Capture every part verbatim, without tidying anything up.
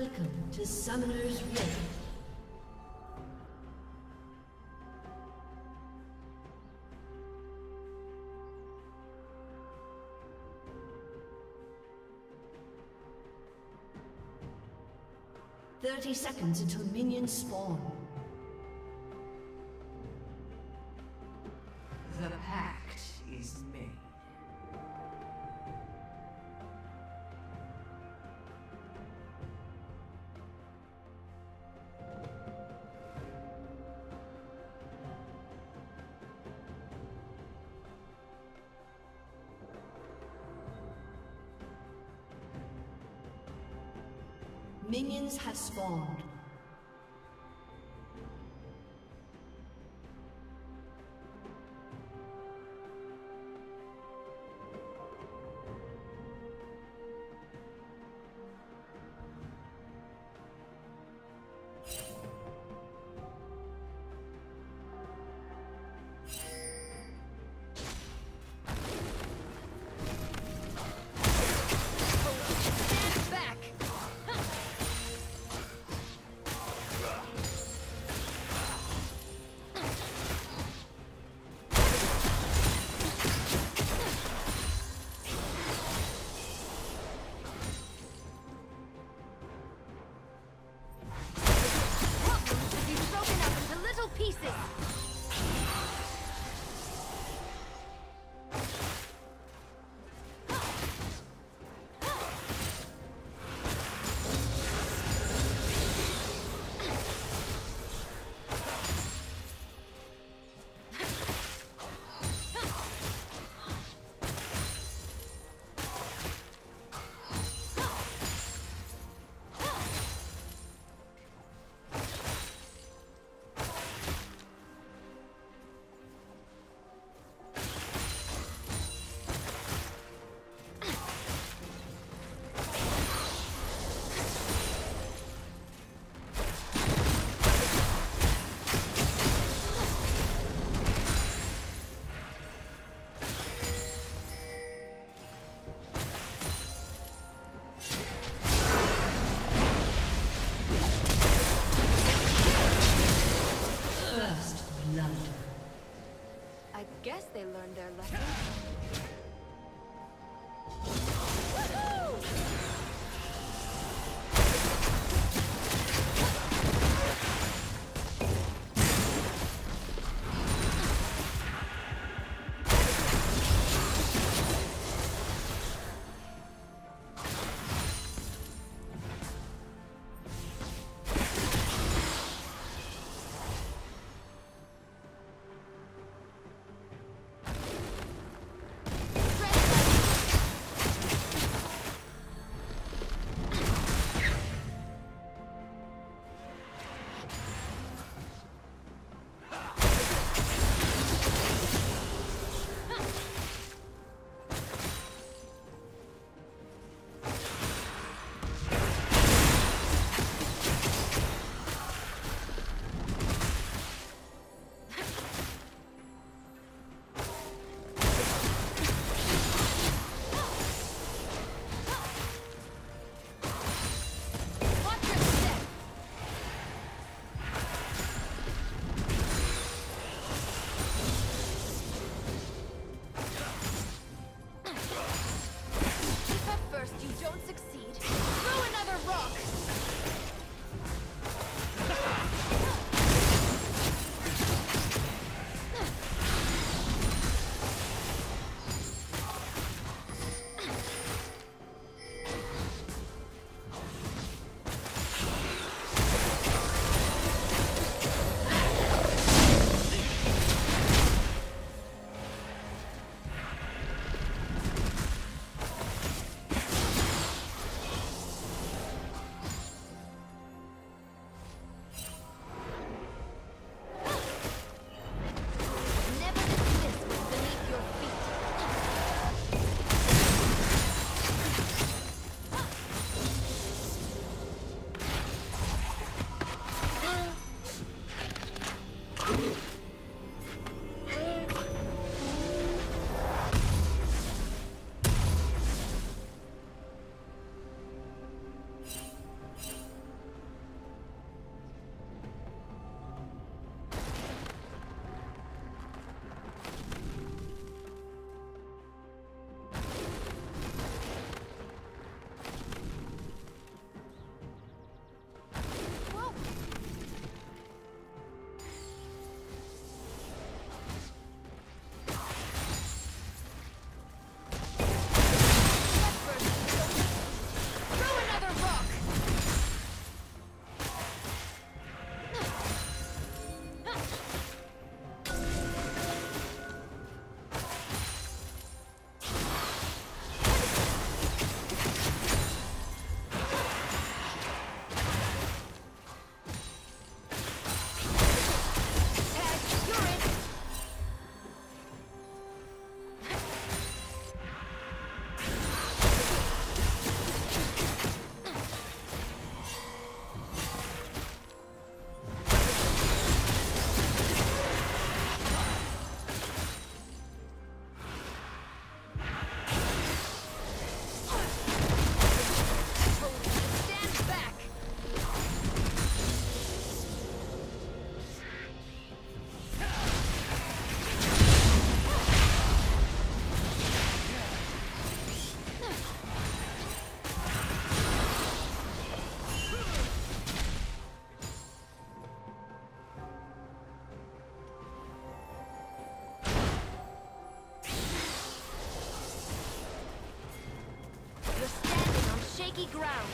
Welcome to Summoner's Rift. Thirty seconds until minions spawn. The pact is made. Minions have spawned. ground.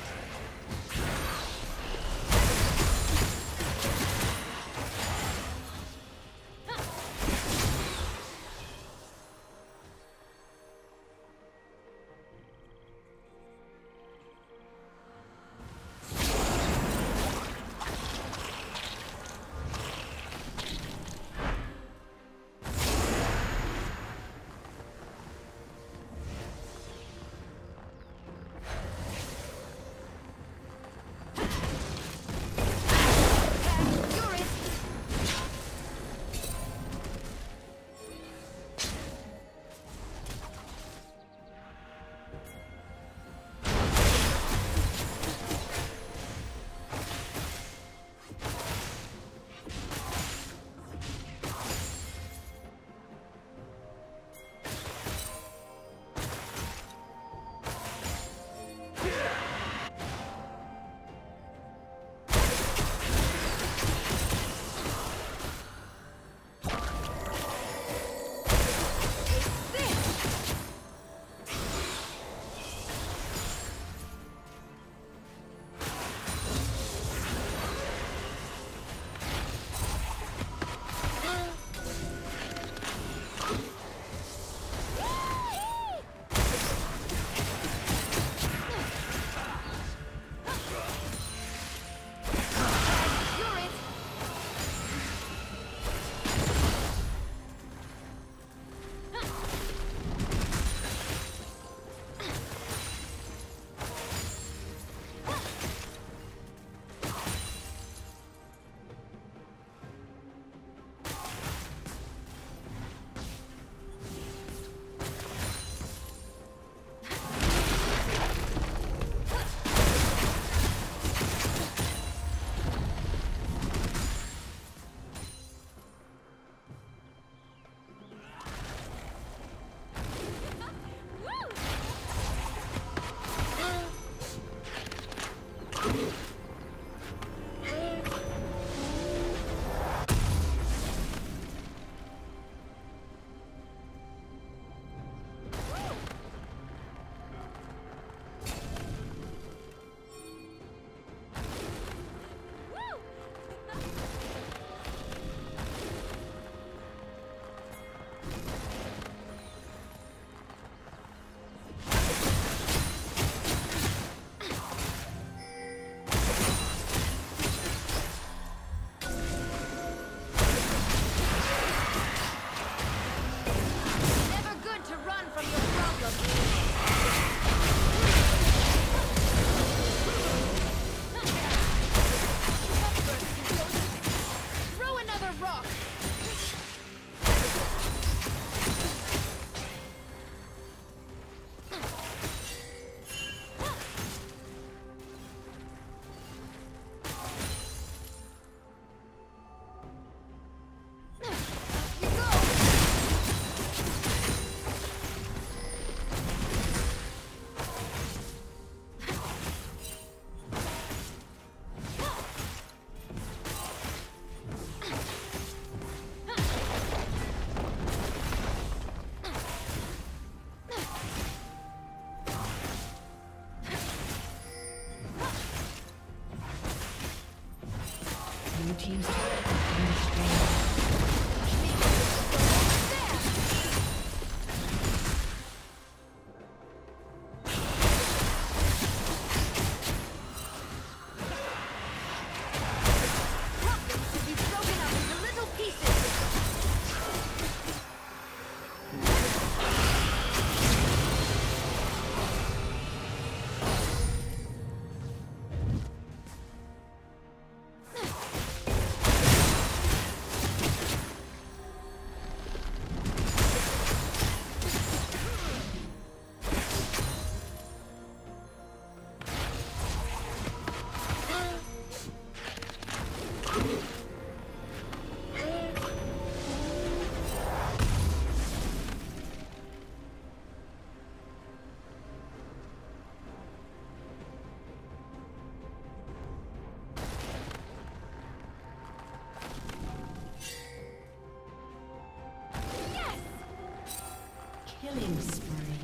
Killing spree.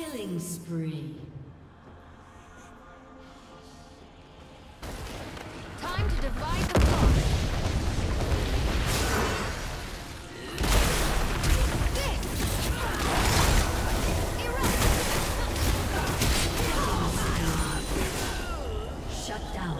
Killing spree. Time to divide the plot. This! Shut down.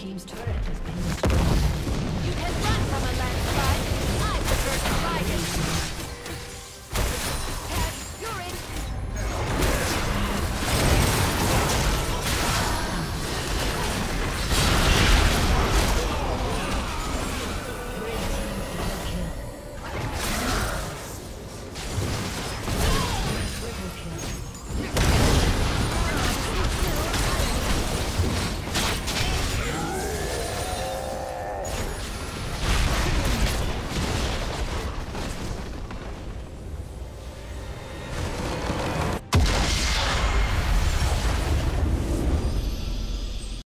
team's turret has been destroyed. You can run from a land.